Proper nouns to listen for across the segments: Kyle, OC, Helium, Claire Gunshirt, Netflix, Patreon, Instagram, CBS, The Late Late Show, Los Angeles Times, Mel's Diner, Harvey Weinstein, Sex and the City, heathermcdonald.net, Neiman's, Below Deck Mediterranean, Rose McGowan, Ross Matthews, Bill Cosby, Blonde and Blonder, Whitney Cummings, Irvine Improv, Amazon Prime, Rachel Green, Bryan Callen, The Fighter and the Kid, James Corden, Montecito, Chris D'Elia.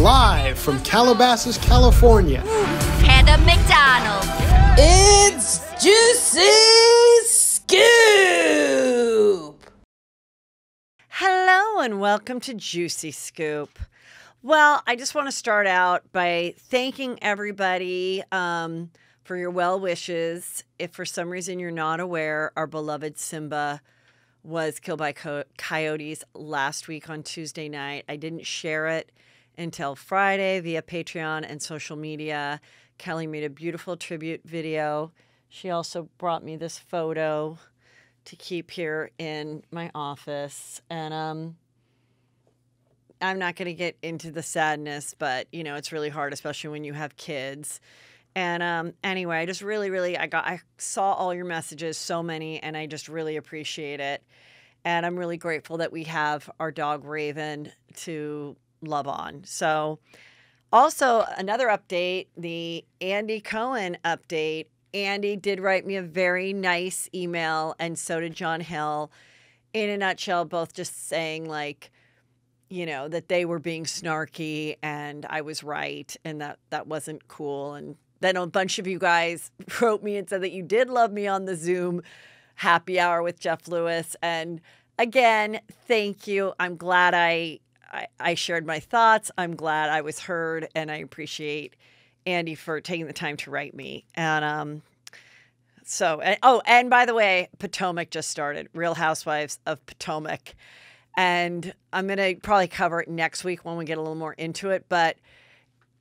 live from Calabasas, California. And a McDonald's. It's Juicy Scoop! Hello and welcome to Juicy Scoop. Well, I just want to start out by thanking everybody for your well wishes. If for some reason you're not aware, our beloved Simba was killed by coyotes last week on Tuesday night. I didn't share it until Friday via Patreon and social media. Kelly made a beautiful tribute video. She also brought me this photo to keep here in my office. And I'm not going to get into the sadness, but, you know, it's really hard, especially when you have kids. And anyway, I just really, I saw all your messages, so many, and I just really appreciate it. And I'm really grateful that we have our dog Raven to love on. So also another update, the Andy Cohen update. Andy did write me a very nice email, and so did John Hill, in a nutshell, both just saying, like, you know, that they were being snarky and I was right and that wasn't cool. And then a bunch of you guys wrote me and said that you did love me on the Zoom happy hour with Jeff Lewis. And again, thank you. I'm glad I shared my thoughts. I'm glad I was heard, and I appreciate Andy for taking the time to write me. And oh, and by the way, Potomac just started, Real Housewives of Potomac. And I'm going to probably cover it next week when we get a little more into it. But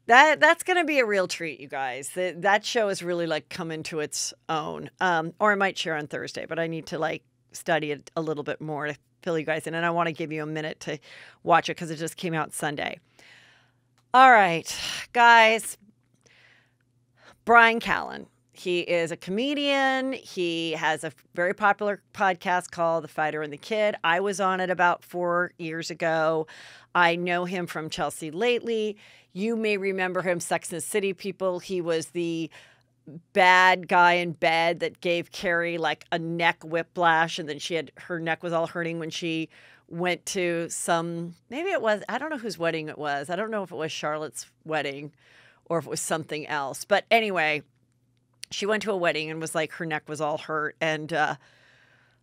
that's going to be a real treat, you guys. That show is really, like, come into its own. Or I might share on Thursday, but I need to, like, study it a little bit more to fill you guys in. And I want to give you a minute to watch it because it just came out Sunday. All right, guys. Bryan Callen. He is a comedian. He has a very popular podcast called The Fighter and the Kid. I was on it about 4 years ago. I know him from Chelsea Lately. You may remember him, Sex and the City people. He was the bad guy in bed that gave Carrie, like, a neck whiplash, and then she had her neck was all hurting when she went to some, maybe it was, I don't know whose wedding it was. I don't know if it was Charlotte's wedding or if it was something else. But anyway, she went to a wedding and was like, her neck was all hurt. And,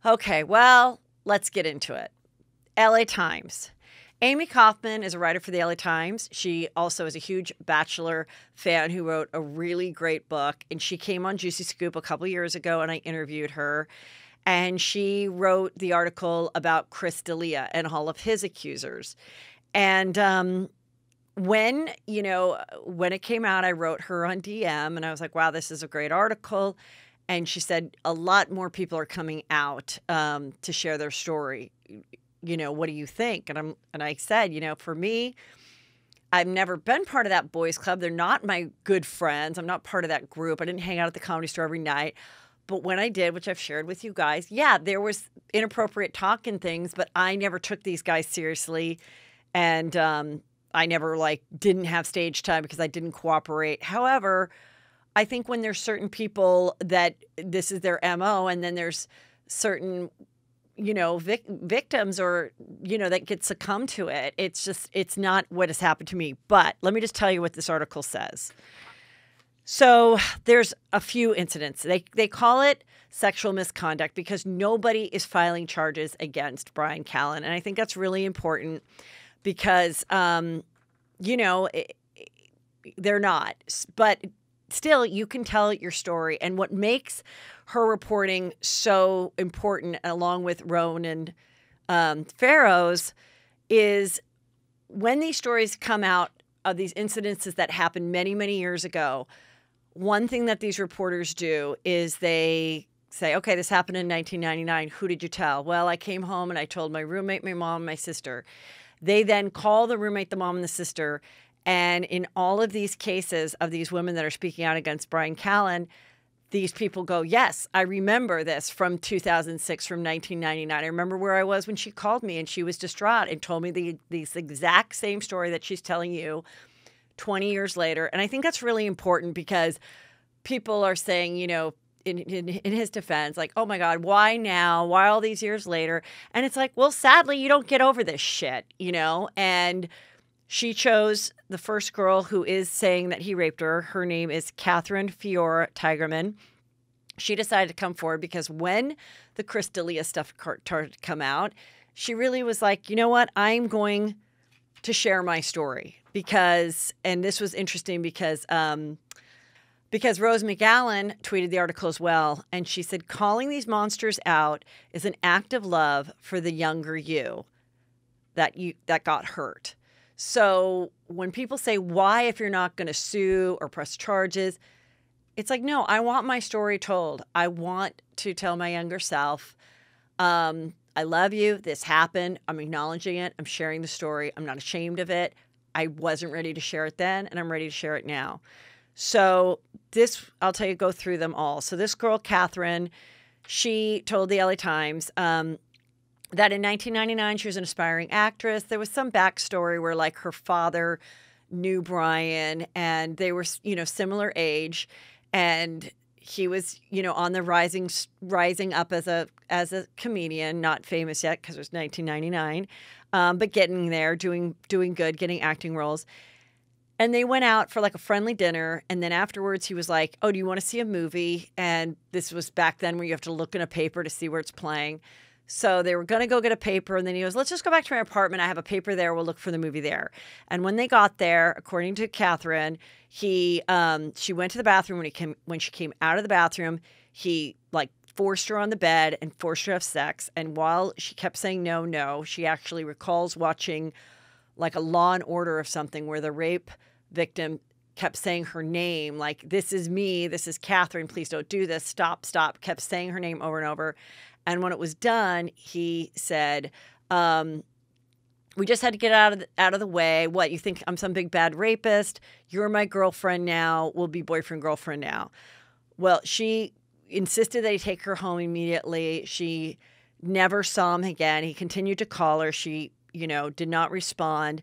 okay, well, let's get into it. LA Times. Amy Kaufman is a writer for the LA Times. She also is a huge Bachelor fan who wrote a really great book. And she came on Juicy Scoop a couple years ago, and I interviewed her. And she wrote the article about Chris D'Elia and all of his accusers. And, when, you know, when it came out, I wrote her on DM and I was like, wow, this is a great article. And she said a lot more people are coming out to share their story. You know, what do you think? And I said, you know, for me, I've never been part of that boys club. They're not my good friends. I'm not part of that group. I didn't hang out at the Comedy Store every night. But when I did, which I've shared with you guys, yeah, there was inappropriate talk and things, but I never took these guys seriously. And, I never, like, didn't have stage time because I didn't cooperate. However, I think when there's certain people that this is their MO, and then there's certain, you know, victims or, you know, that get succumbed to it, it's just, it's not what has happened to me. But let me just tell you what this article says. So there's a few incidents. They call it sexual misconduct because nobody is filing charges against Bryan Callen. And I think that's really important. Because, you know, they're not. But still, you can tell your story. And what makes her reporting so important, along with Roan and Farrow's, is when these stories come out of these incidences that happened many, many years ago, one thing that these reporters do is they say, okay, this happened in 1999. Who did you tell? Well, I came home and I told my roommate, my mom, my sister. They then call the roommate, the mom, and the sister. And in all of these cases of these women that are speaking out against Bryan Callen, these people go, yes, I remember this from 2006, from 1999. I remember where I was when she called me, and she was distraught and told me the exact same story that she's telling you 20 years later. And I think that's really important because people are saying, you know, in his defense, like, oh my God, why now? Why all these years later? And it's like, well, sadly, you don't get over this shit, you know? And She chose the first girl who is saying that he raped her. Her name is Catherine Fiora Tigerman. She decided to come forward because when the Chris D'Elia stuff started to come out, she really was like, you know what? I'm going to share my story because, and this was interesting because Rose McGowan tweeted the article as well. And she said, calling these monsters out is an act of love for the younger you that got hurt. So when people say, why, if you're not going to sue or press charges, it's like, no, I want my story told. I want to tell my younger self, I love you. This happened. I'm acknowledging it. I'm sharing the story. I'm not ashamed of it. I wasn't ready to share it then, and I'm ready to share it now. So this, I'll tell you, go through them all. So this girl, Catherine, she told the LA Times that in 1999, she was an aspiring actress. There was some backstory where, like, her father knew Bryan, and they were, you know, similar age, and he was, you know, on the rising up as a comedian, not famous yet because it was 1999, but getting there, doing good, getting acting roles. And they went out for like a friendly dinner, and then afterwards he was like, "Oh, do you want to see a movie?" And this was back then where you have to look in a paper to see where it's playing. So they were going to go get a paper, and then he goes, let's just go back to my apartment. I have a paper there. We'll look for the movie there. And when they got there, according to Catherine, she went to the bathroom. When she came out of the bathroom, he like forced her on the bed and forced her to have sex. And while she kept saying no, no, she actually recalls watching like a Law and Order or something where the rape victim kept saying her name, like, this is me, this is Catherine, please don't do this, stop, stop, kept saying her name over and over. And when it was done, he said, we just had to get out of the way. What, you think I'm some big bad rapist? You're my girlfriend now. We'll be boyfriend, girlfriend now. Well, she insisted that he take her home immediately. She never saw him again. He continued to call her. She, you know, did not respond.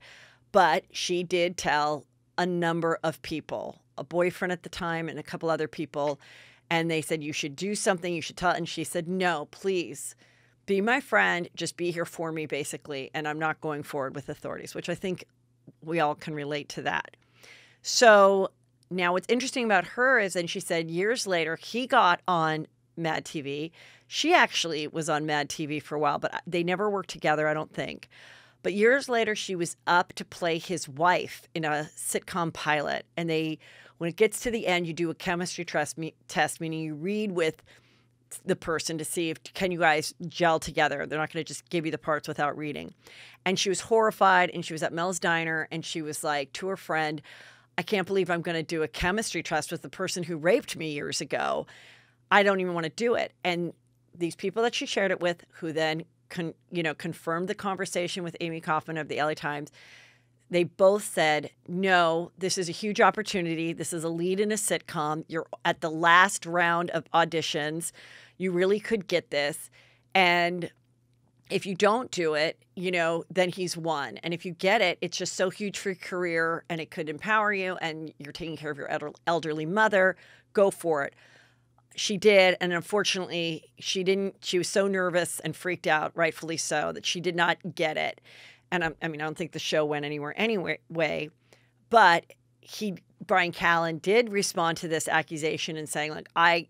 But she did tell a number of people, a boyfriend at the time and a couple other people. And they said, you should do something, you should tell. And she said, no, please be my friend. Just be here for me, basically. And I'm not going forward with authorities, which I think we all can relate to that. So now what's interesting about her is, and she said years later, he got on Mad TV. She actually was on Mad TV for a while, but they never worked together, I don't think. But years later, she was up to play his wife in a sitcom pilot. And they... when it gets to the end, you do a chemistry test, meaning you read with the person to see if can you guys gel together. They're not going to just give you the parts without reading. And she was horrified, and she was at Mel's Diner, and she was like to her friend, I can't believe I'm going to do a chemistry test with the person who raped me years ago. I don't even want to do it. And these people that she shared it with, who then confirmed the conversation with Amy Kaufman of the LA Times, they both said, no, this is a huge opportunity. This is a lead in a sitcom. You're at the last round of auditions. You really could get this. And if you don't do it, you know, then he's won. And if you get it, it's just so huge for your career, and it could empower you, and you're taking care of your elderly mother. Go for it. She did, and unfortunately, she didn't. She was so nervous and freaked out, rightfully so, that she did not get it. And I mean, I don't think the show went anywhere anyway, but Bryan Callen did respond to this accusation and saying, like, I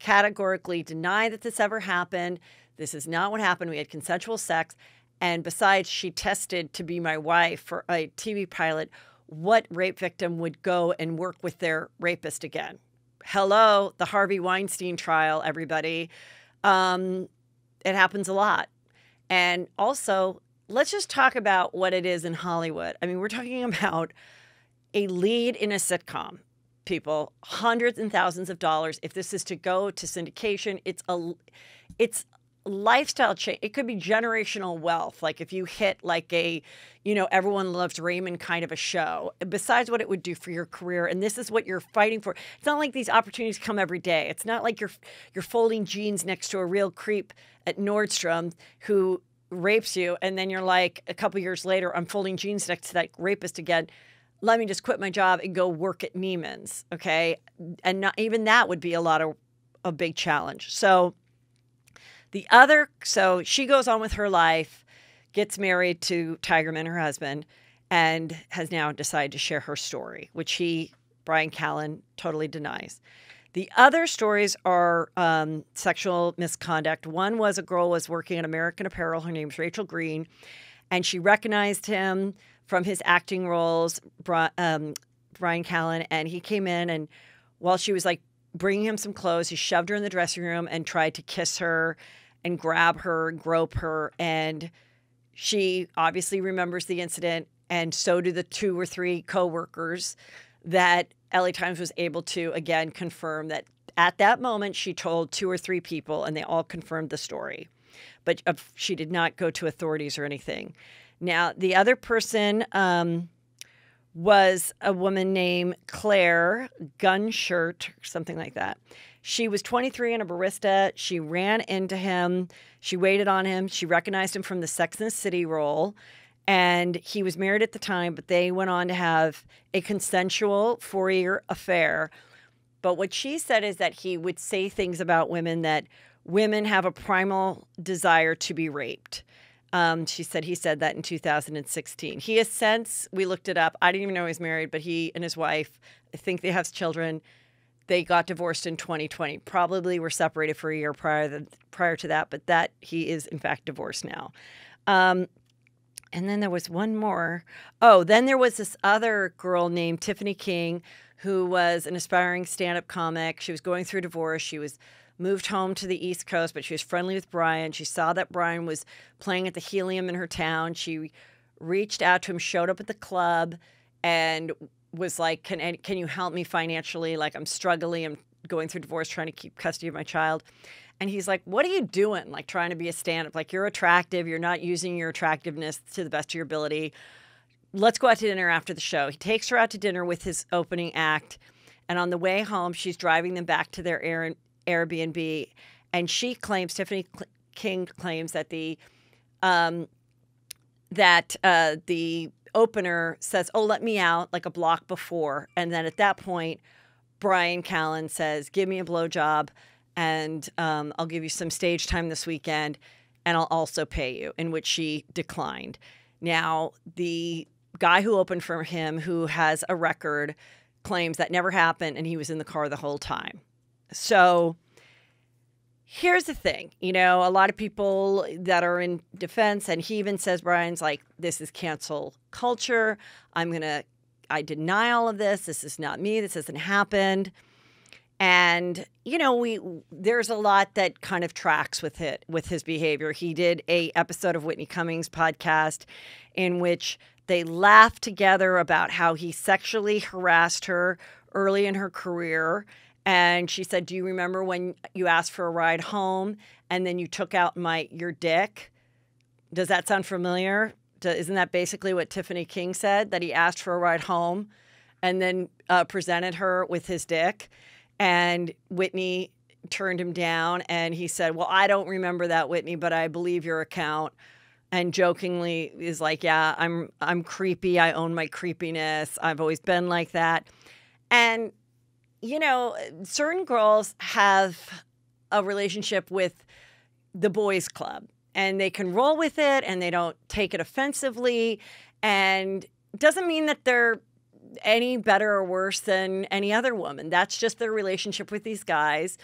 categorically deny that this ever happened. This is not what happened. We had consensual sex. And besides, she tested to be my wife for a TV pilot. What rape victim would go and work with their rapist again? Hello, the Harvey Weinstein trial, everybody. It happens a lot. And also... let's just talk about what it is in Hollywood. I mean, we're talking about a lead in a sitcom, people, hundreds and thousands of dollars. If this is to go to syndication, it's lifestyle change. It could be generational wealth. Like if you hit like a, you know, Everyone Loves Raymond kind of a show, besides what it would do for your career. And this is what you're fighting for. It's not like these opportunities come every day. It's not like you're folding jeans next to a real creep at Nordstrom who rapes you, and then you're like, a couple years later, I'm folding jeans next to that rapist again. Let me just quit my job and go work at Neiman's, okay? And not even that would be a big challenge. So she goes on with her life, gets married to Tigerman, her husband, and has now decided to share her story, which he, Bryan Callen, totally denies. The other stories are sexual misconduct. One was a girl was working at American Apparel. Her name's Rachel Green, and she recognized him from his acting roles, Bryan Callen, and he came in, and while she was like bringing him some clothes, he shoved her in the dressing room and tried to kiss her and grab her and grope her, and she obviously remembers the incident, and so do the 2 or 3 co-workers that LA Times was able to, again, confirm that at that moment she told 2 or 3 people, and they all confirmed the story. But she did not go to authorities or anything. Now, the other person was a woman named Claire Gunshirt, something like that. She was 23 and a barista. She ran into him. She waited on him. She recognized him from the Sex and the City role. And he was married at the time, but they went on to have a consensual 4-year affair. But what she said is that he would say things about women, that women have a primal desire to be raped. She said he said that in 2016. He has since, we looked it up, I didn't even know he was married, but he and his wife, I think they have children. They got divorced in 2020. Probably were separated for a year prior to that, but that he is, in fact, divorced now. And then there was one more. Oh, then there was this other girl named Tiffany King, who was an aspiring stand-up comic. She was going through divorce. She was moved home to the East Coast, but she was friendly with Bryan. She saw that Bryan was playing at the Helium in her town. She reached out to him, showed up at the club, and was like, can you help me financially? Like, I'm struggling. I'm going through divorce, trying to keep custody of my child. And he's like, what are you doing? Like, trying to be a stand-up. Like, you're attractive. You're not using your attractiveness to the best of your ability. Let's go out to dinner after the show. He takes her out to dinner with his opening act. And on the way home, she's driving them back to their Airbnb. And she claims, Tiffany King claims, that the opener says, oh, let me out, like a block before. And then at that point, Bryan Callen says, give me a blowjob, and I'll give you some stage time this weekend, and I'll also pay you, in which she declined. Now, the guy who opened for him, who has a record, claims that never happened, and he was in the car the whole time. So here's the thing, you know, a lot of people that are in defense, and he even says, Bryan's like, this is cancel culture. I deny all of this. This is not me. This hasn't happened. And, you know, there's a lot that kind of tracks with it, with his behavior. He did an episode of Whitney Cummings' podcast in which they laughed together about how he sexually harassed her early in her career. And she said, do you remember when you asked for a ride home and then you took out your dick? Does that sound familiar? Isn't that basically what Tiffany King said, that he asked for a ride home and then presented her with his dick? And Whitney turned him down, and he said, well, I don't remember that, Whitney, but I believe your account. And jokingly is like, yeah, I'm creepy. I own my creepiness. I've always been like that. And, you know, certain girls have a relationship with the boys' club, and they can roll with it, and they don't take it offensively. And doesn't mean that they're any better or worse than any other woman. That's just their relationship with these guys.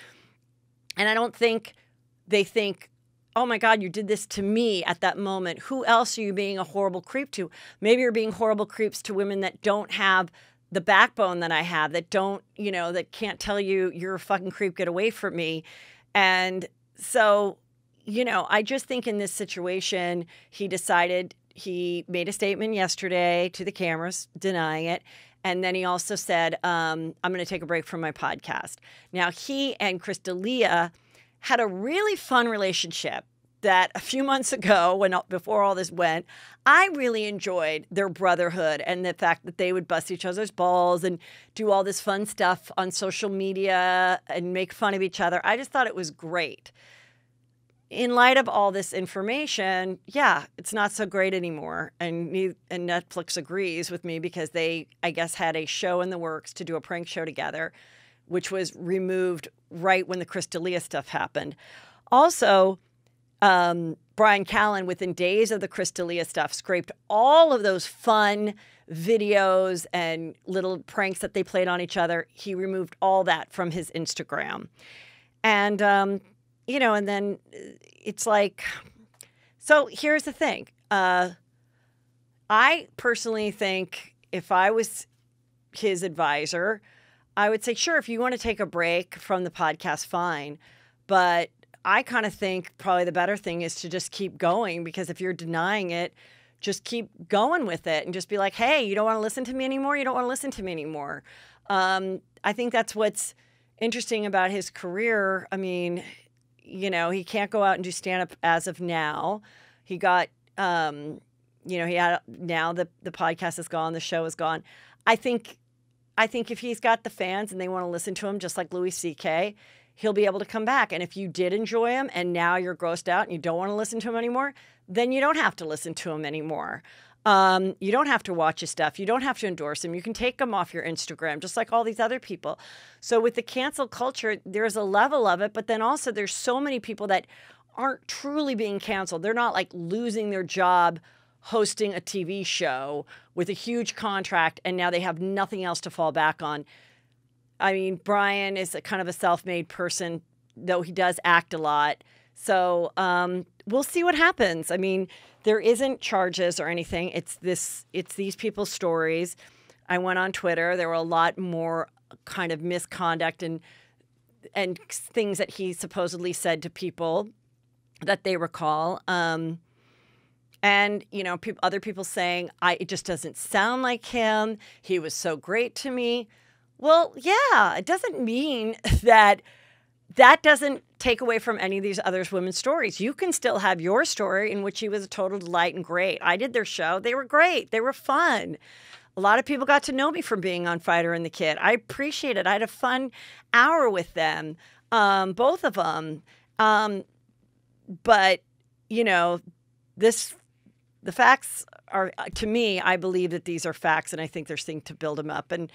And I don't think they think, oh my God, you did this to me at that moment. Who else are you being a horrible creep to? Maybe you're being horrible creeps to women that don't have the backbone that I have, that don't, you know, that can't tell you you're a fucking creep, get away from me. And so, you know, I just think in this situation, he decided. He made a statement yesterday to the cameras denying it. And then he also said, I'm going to take a break from my podcast. Now, he and Chris D'Elia had a really fun relationship that a few months ago, before all this went, I really enjoyed their brotherhood and the fact that they would bust each other's balls and do all this fun stuff on social media and make fun of each other. I just thought it was great. In light of all this information, yeah, it's not so great anymore. And Netflix agrees with me, because they, I guess, had a show in the works to do a prank show together, which was removed right when the Chris D'Elia stuff happened. Also, Bryan Callen, within days of the Chris D'Elia stuff, scraped all of those fun videos and little pranks that they played on each other. He removed all that from his Instagram. And, you know, and then it's like, so here's the thing. I personally think if I was his advisor, I would say, sure, if you want to take a break from the podcast, fine. But I kind of think probably the better thing is to just keep going, because if you're denying it, just keep going with it and just be like, hey, you don't want to listen to me anymore? You don't want to listen to me anymore. I think that's what's interesting about his career. I mean, you know, he can't go out and do stand-up as of now. He got, you know, he had, now the podcast is gone, the show is gone. I think if he's got the fans and they want to listen to him, just like Louis C.K., he'll be able to come back. And if you did enjoy him and now you're grossed out and you don't want to listen to him anymore, then you don't have to listen to him anymore. You don't have to watch his stuff. You don't have to endorse him. You can take him off your Instagram, just like all these other people. So with the cancel culture, there's a level of it, but then also there's so many people that aren't truly being canceled. They're not like losing their job hosting a TV show with a huge contract, and now they have nothing else to fall back on. I mean, Bryan is a kind of a self-made person, though he does act a lot. So we'll see what happens. I mean, there isn't charges or anything. It's these people's stories. I went on Twitter. There were a lot more kind of misconduct and things that he supposedly said to people that they recall. And, you know, other people saying, it just doesn't sound like him. He was so great to me. Well, yeah, it doesn't mean that that doesn't take away from any of these other women's stories. You can still have your story in which he was a total delight and great. I did their show. They were great. They were fun. A lot of people got to know me from being on Fighter and the Kid. I appreciate it. I had a fun hour with them, both of them. But, you know, the facts are, to me, I believe that these are facts, and I think there's things to build them up. And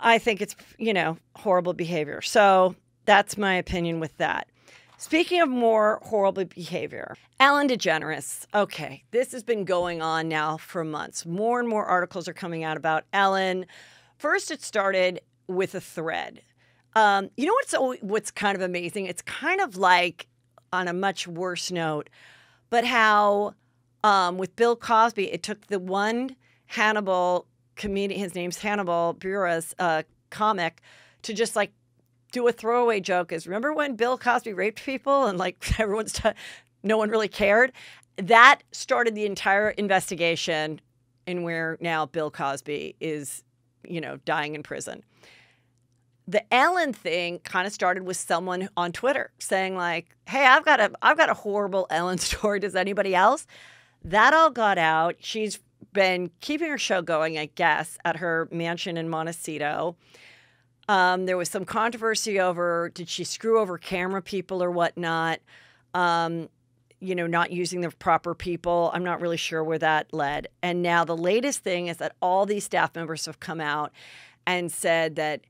I think it's, you know, horrible behavior. So that's my opinion with that. Speaking of more horrible behavior, Ellen DeGeneres. Okay, this has been going on now for months. More and more articles are coming out about Ellen. First, it started with a thread. You know what's kind of amazing? It's kind of like, on a much worse note, but how... with Bill Cosby, it took the one Hannibal comedian, his name's Hannibal Buress, comic, to just like do a throwaway joke. Is remember when Bill Cosby raped people and like no one really cared? That started the entire investigation, and where now Bill Cosby is, you know, dying in prison. The Ellen thing kind of started with someone on Twitter saying like, "Hey, I've got a horrible Ellen story. Does anybody else?" That all got out. She's been keeping her show going, I guess, at her mansion in Montecito. There was some controversy over, did she screw over camera people or whatnot? You know, not using the proper people. I'm not really sure where that led. And now the latest thing is that all these staff members have come out and said that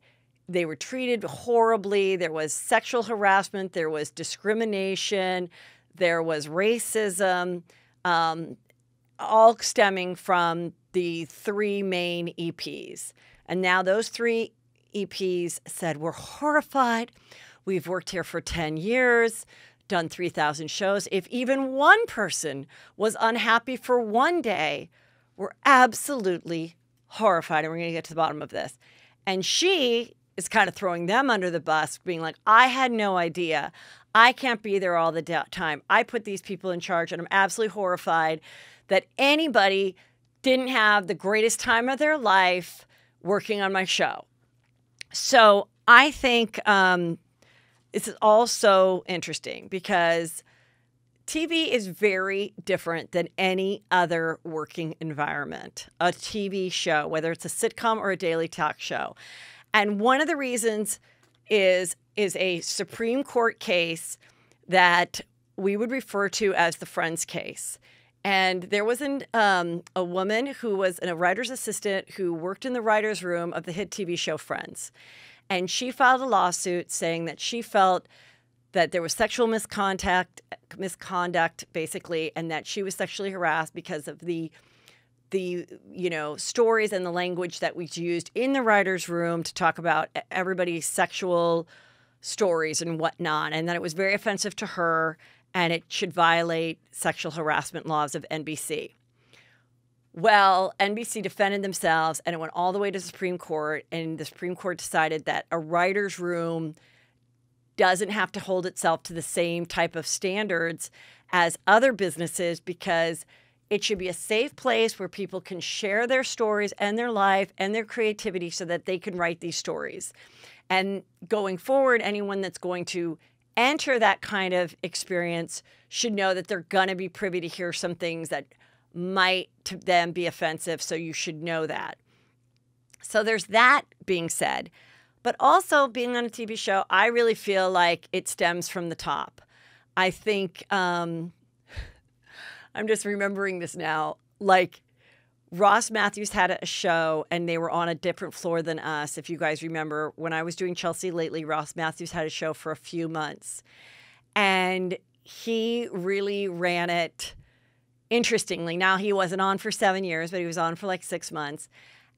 they were treated horribly. There was sexual harassment. There was discrimination. There was racism. All stemming from the three main EPs. And now those three EPs said, we're horrified. We've worked here for 10 years, done 3,000 shows. If even one person was unhappy for one day, we're absolutely horrified. And we're going to get to the bottom of this. And she is kind of throwing them under the bus, being like, I had no idea. I can't be there all the time. I put these people in charge, and I'm absolutely horrified that anybody didn't have the greatest time of their life working on my show. So I think it's also interesting because TV is very different than any other working environment, a TV show, whether it's a sitcom or a daily talk show. And one of the reasons is a Supreme Court case that we would refer to as the Friends case. And there was a woman who was a writer's assistant who worked in the writer's room of the hit TV show Friends. And she filed a lawsuit saying that she felt that there was sexual misconduct basically, and that she was sexually harassed because of the you know, stories and the language that was used in the writer's room to talk about everybody's sexual stories and whatnot, and that it was very offensive to her and it should violate sexual harassment laws of NBC. Well, NBC defended themselves, and it went all the way to the Supreme Court, and the Supreme Court decided that a writer's room doesn't have to hold itself to the same type of standards as other businesses, because it should be a safe place where people can share their stories and their life and their creativity so that they can write these stories. And going forward, anyone that's going to enter that kind of experience should know that they're going to be privy to hear some things that might to them be offensive, so you should know that. So there's that being said. But also, being on a TV show, I really feel like it stems from the top. I think, I'm just remembering this now, like Ross Matthews had a show and they were on a different floor than us. If you guys remember, when I was doing Chelsea Lately, Ross Matthews had a show for a few months. And he really ran it interestingly. Now, he wasn't on for 7 years, but he was on for like 6 months.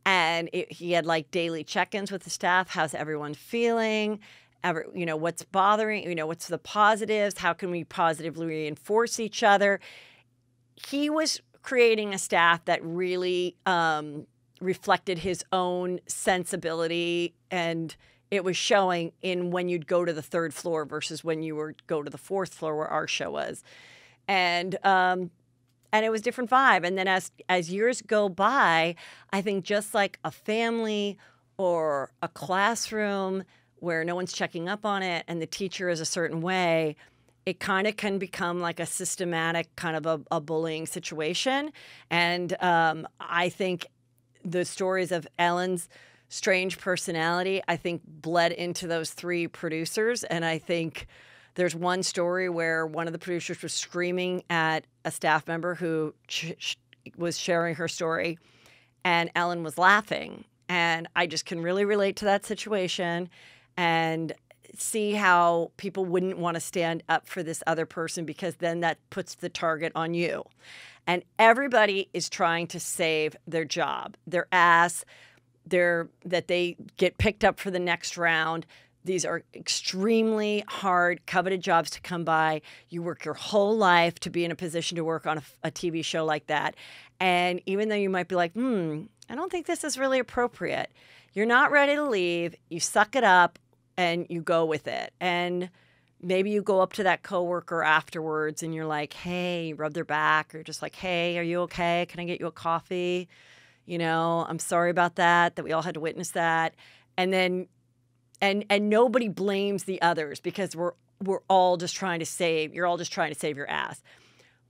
And he had like daily check-ins with the staff. How's everyone feeling? You know, what's bothering? You know, what's the positives? How can we positively reinforce each other? He was creating a staff that really reflected his own sensibility, and it was showing in when you'd go to the third floor versus when you would go to the fourth floor where our show was. And it was a different vibe. And then as years go by, I think just like a family or a classroom where no one's checking up on it and the teacher is a certain way, it kind of can become like a systematic kind of a bullying situation. And I think the stories of Ellen's strange personality, I think, bled into those three producers. And I think there's one story where one of the producers was screaming at a staff member who was sharing her story, and Ellen was laughing. And I just can really relate to that situation and see how people wouldn't want to stand up for this other person, because then that puts the target on you. And everybody is trying to save their job, their ass, that they get picked up for the next round. These are extremely hard, coveted jobs to come by. You work your whole life to be in a position to work on a TV show like that. And even though you might be like, I don't think this is really appropriate, you're not ready to leave. You suck it up and you go with it. And maybe you go up to that coworker afterwards and you're like, hey, you rub their back, or just like, hey, are you okay? Can I get you a coffee? You know, I'm sorry about that, we all had to witness that. And then And nobody blames the others, because we're all just trying to save. You're all just trying to save your ass.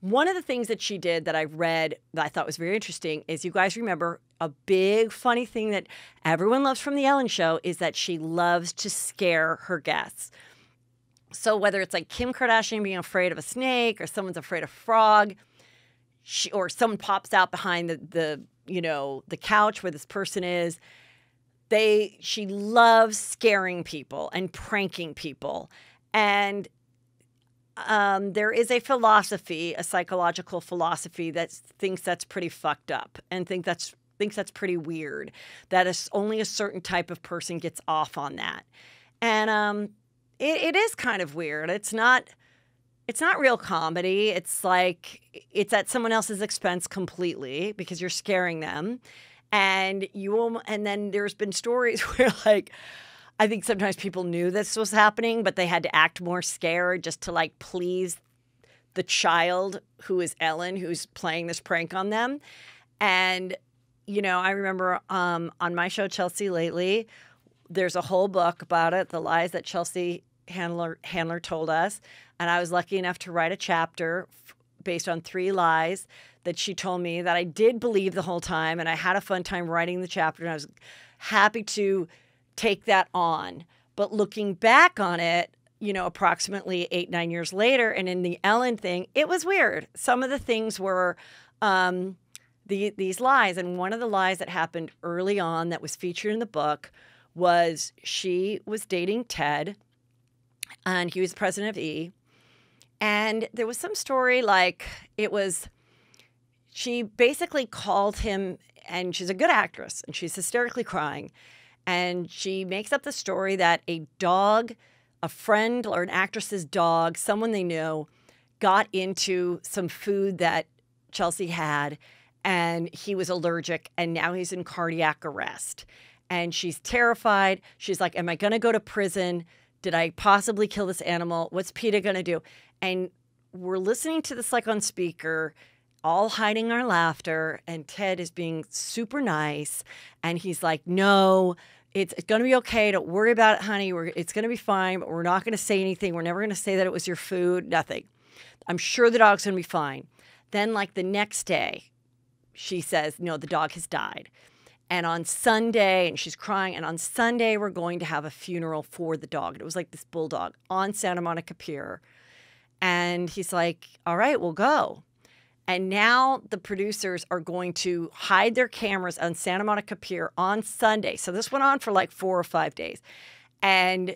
One of the things that she did that I read that I thought was very interesting is, you guys remember a big funny thing that everyone loves from The Ellen Show is that she loves to scare her guests. So whether it's like Kim Kardashian being afraid of a snake, or someone's afraid of a frog, or someone pops out behind the couch where this person is. She loves scaring people and pranking people. And there is a psychological philosophy that thinks that's pretty fucked up and thinks that's pretty weird, that only a certain type of person gets off on that. And it is kind of weird. It's not real comedy. It's like, it's at someone else's expense completely, because you're scaring them. And then there's been stories where, like, I think sometimes people knew this was happening, but they had to act more scared just to, like, please the child who is Ellen, who's playing this prank on them. And, you know, I remember on my show, Chelsea Lately, there's a whole book about it, The Lies That Chelsea Handler Told Us. And I was lucky enough to write a chapter based on 3 lies that she told me that I did believe the whole time, and I had a fun time writing the chapter, and I was happy to take that on. But looking back on it, you know, approximately 8, 9 years later, and in the Ellen thing, it was weird. Some of the things were these lies, and one of the lies that happened early on that was featured in the book was she was dating Ted, and he was president of E. And there was some story like it was, she basically called him, and she's a good actress, and she's hysterically crying. And she makes up the story that a dog, a friend or an actress's dog, someone they knew, got into some food that Chelsea had, and he was allergic, and now he's in cardiac arrest. And she's terrified. She's like, am I going to go to prison? Did I possibly kill this animal? What's PETA going to do? And we're listening to this like on speaker, all hiding our laughter, and Ted is being super nice. And he's like, no, it's going to be okay. Don't worry about it, honey. It's going to be fine, but we're not going to say anything. We're never going to say that it was your food, nothing. I'm sure the dog's going to be fine. Then like the next day, she says, no, the dog has died. And on Sunday, and she's crying, and on Sunday, we're going to have a funeral for the dog. And it was like this bulldog on Santa Monica Pier. And he's like, all right, we'll go. And now the producers are going to hide their cameras on Santa Monica Pier on Sunday. So this went on for like 4 or 5 days. And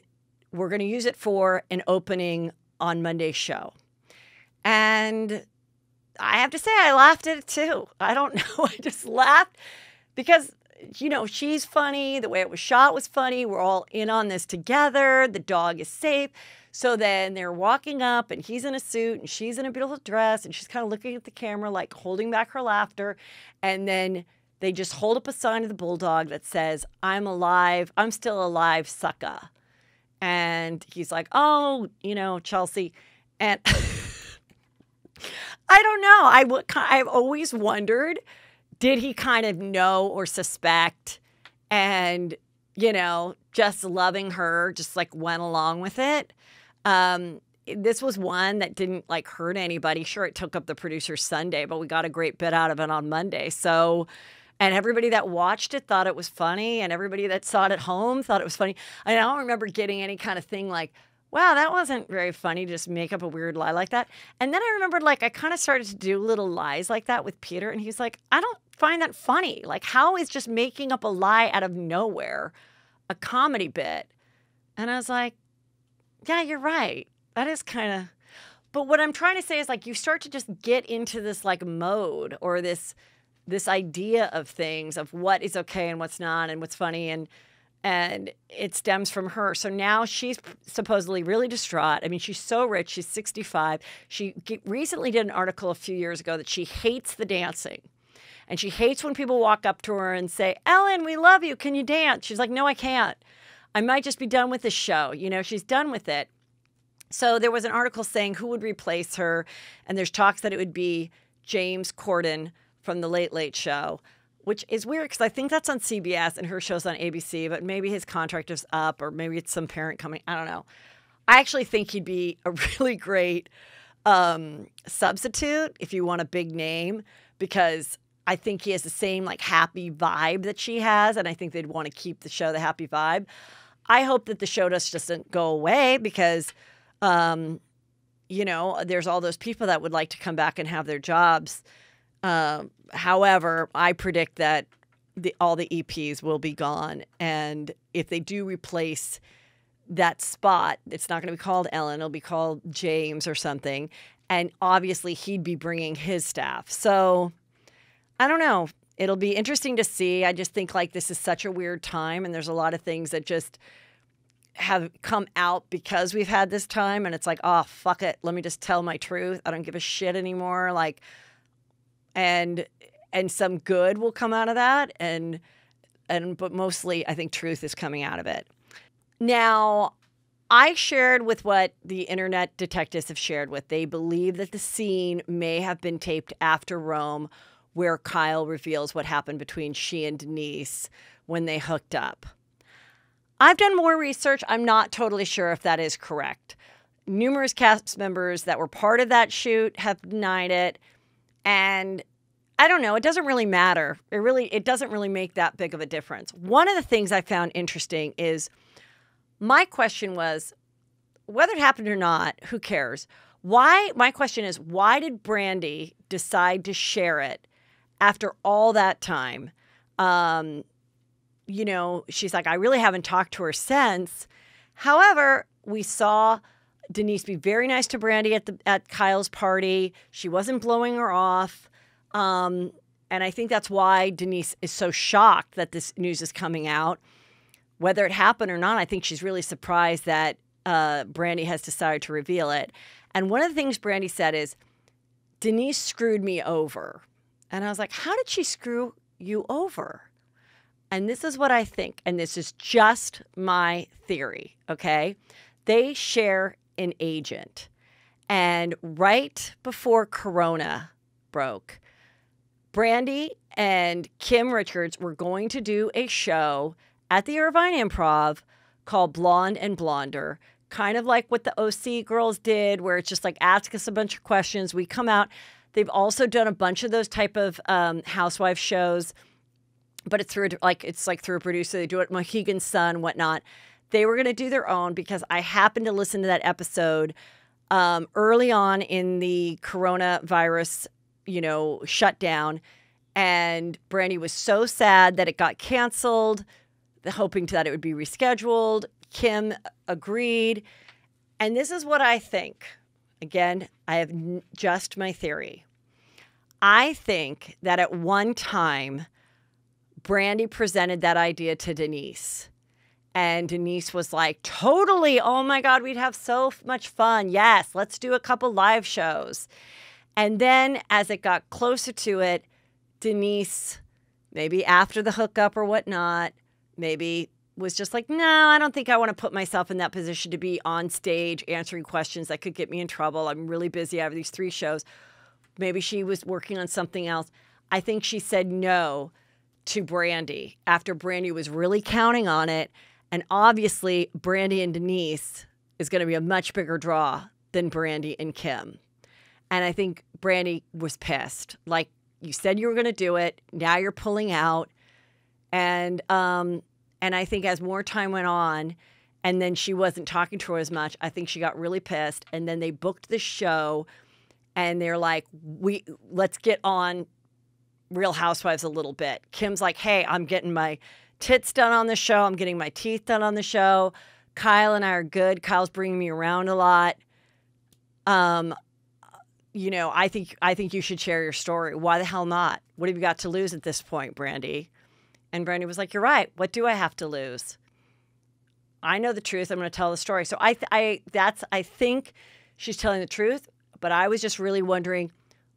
we're going to use it for an opening on Monday's show. And I have to say, I laughed at it too. I don't know. I just laughed because, you know, she's funny. The way it was shot was funny. We're all in on this together. The dog is safe. So then they're walking up, and he's in a suit, and she's in a beautiful dress, and she's kind of looking at the camera, like holding back her laughter. And then they just hold up a sign of the bulldog that says, I'm alive. I'm still alive, sucka. And he's like, oh, you know, Chelsea. And I don't know. I've always wondered, did he kind of know or suspect, and, you know, just loving her, just like went along with it. This was one that didn't like hurt anybody. Sure, it took up the producer's Sunday, but we got a great bit out of it on Monday. So, and everybody that watched it thought it was funny, and everybody that saw it at home thought it was funny. I don't remember getting any kind of thing like, wow, that wasn't very funny to just make up a weird lie like that. And then I remembered, like, I kind of started to do little lies like that with Peter, and he's like, I don't find that funny. Like, how is just making up a lie out of nowhere a comedy bit? And I was like, yeah, you're right. That is kind of... But what I'm trying to say is, like, you start to just get into this, like, mode or this idea of things, of what is okay and what's not and what's funny, and it stems from her. So now she's supposedly really distraught. I mean, she's so rich. She's 65. She recently did an article a few years ago that she hates the dancing. And she hates when people walk up to her and say, Ellen, we love you. Can you dance? She's like, no, I can't. I might just be done with this show. You know, she's done with it. So there was an article saying who would replace her. And there's talks that it would be James Corden from The Late Late Show, which is weird because I think that's on CBS and her show's on ABC, but maybe his contract is up or maybe it's some parent coming. I don't know. I actually think he'd be a really great substitute if you want a big name, because I think he has the same like happy vibe that she has, and I think they'd want to keep the show the happy vibe. I hope that the show just doesn't go away because, you know, there's all those people that would like to come back and have their jobs. However, I predict that all the EPs will be gone. And if they do replace that spot, it's not going to be called Ellen. It'll be called James or something. And obviously he'd be bringing his staff. So I don't know. It'll be interesting to see. I just think like this is such a weird time. And there's a lot of things that just have come out because we've had this time. And it's like, oh, fuck it. Let me just tell my truth. I don't give a shit anymore. Like, and some good will come out of that, and but mostly I think truth is coming out of it. Now, I shared with what the internet detectives have shared with. They believe that the scene may have been taped after Rome, where Kyle reveals what happened between she and Denise when they hooked up. I've done more research. I'm not totally sure if that is correct. Numerous cast members that were part of that shoot have denied it. And I don't know, it doesn't really matter. It doesn't really make that big of a difference. One of the things I found interesting is my question was, whether it happened or not, who cares? My question is, why did Brandi decide to share it after all that time? You know, she's like, I really haven't talked to her since. However, we saw Denise be very nice to Brandi at Kyle's party. She wasn't blowing her off. And I think that's why Denise is so shocked that this news is coming out. Whether it happened or not, I think she's really surprised that Brandi has decided to reveal it. And one of the things Brandi said is, Denise screwed me over. And I was like, how did she screw you over? And this is what I think, and this is just my theory, okay? They share an agent. And right before Corona broke, Brandi and Kim Richards were going to do a show at the Irvine Improv called Blonde and Blonder, kind of like what the OC girls did, where it's just like, ask us a bunch of questions, we come out. They've also done a bunch of those type of housewife shows, but it's through like through a producer. They do it, Mohegan Sun, whatnot. They were going to do their own because I happened to listen to that episode early on in the coronavirus, you know, shutdown, and Brandi was so sad that it got canceled, hoping that it would be rescheduled. Kim agreed, and this is what I think. Again, I have just my theory. I think that at one time, Brandi presented that idea to Denise. And Denise was like, totally, oh my God, we'd have so much fun. Yes, let's do a couple live shows. And then as it got closer to it, Denise, maybe after the hookup or whatnot, maybe was just like, no, I don't think I want to put myself in that position to be on stage answering questions that could get me in trouble. I'm really busy. I have these three shows. Maybe she was working on something else. I think she said no to Brandi after Brandi was really counting on it. And obviously Brandi and Denise is going to be a much bigger draw than Brandi and Kim. And I think Brandi was pissed. Like, you said you were going to do it. Now you're pulling out. And I think as more time went on and then she wasn't talking to her as much, I think she got really pissed. And then they booked the show and they're like, let's get on Real Housewives a little bit. Kim's like, hey, I'm getting my tits done on the show. I'm getting my teeth done on the show. Kyle and I are good. Kyle's bringing me around a lot. You know, I think you should share your story. Why the hell not? What have you got to lose at this point, Brandi? And Brandi was like, you're right. What do I have to lose? I know the truth. I'm going to tell the story. So I think she's telling the truth, but I was just really wondering,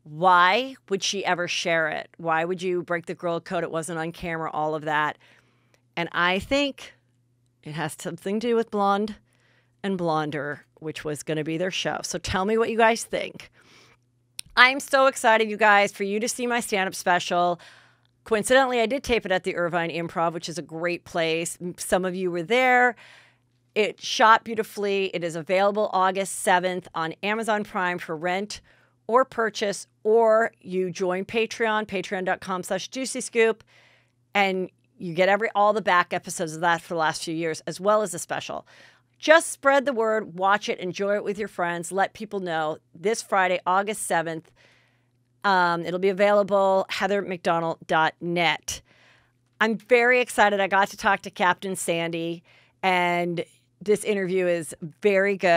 why would she ever share it? Why would you break the girl code? It wasn't on camera, all of that. And I think it has something to do with Blonde and Blonder, which was going to be their show. So tell me what you guys think. I'm so excited, you guys, for you to see my stand-up special. Coincidentally, I did tape it at the Irvine Improv, which is a great place. Some of you were there. It shot beautifully. It is available August 7th on Amazon Prime for rent or purchase, or you join Patreon, patreon.com/JuicyScoop, and you get all the back episodes of that for the last few years, as well as a special. Just spread the word, watch it, enjoy it with your friends, let people know. This Friday, August 7th, it'll be available, heathermcdonald.net. I'm very excited. I got to talk to Captain Sandy, and this interview is very good.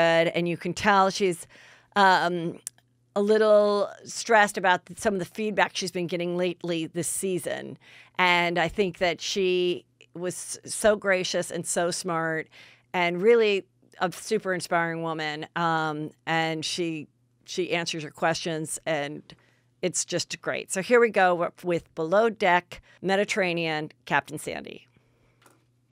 And you can tell she's a little stressed about some of the feedback she's been getting lately this season. And I think that she was so gracious and so smart and really a super inspiring woman. And she answers her questions, and it's just great. So here we go with Below Deck Mediterranean Captain Sandy.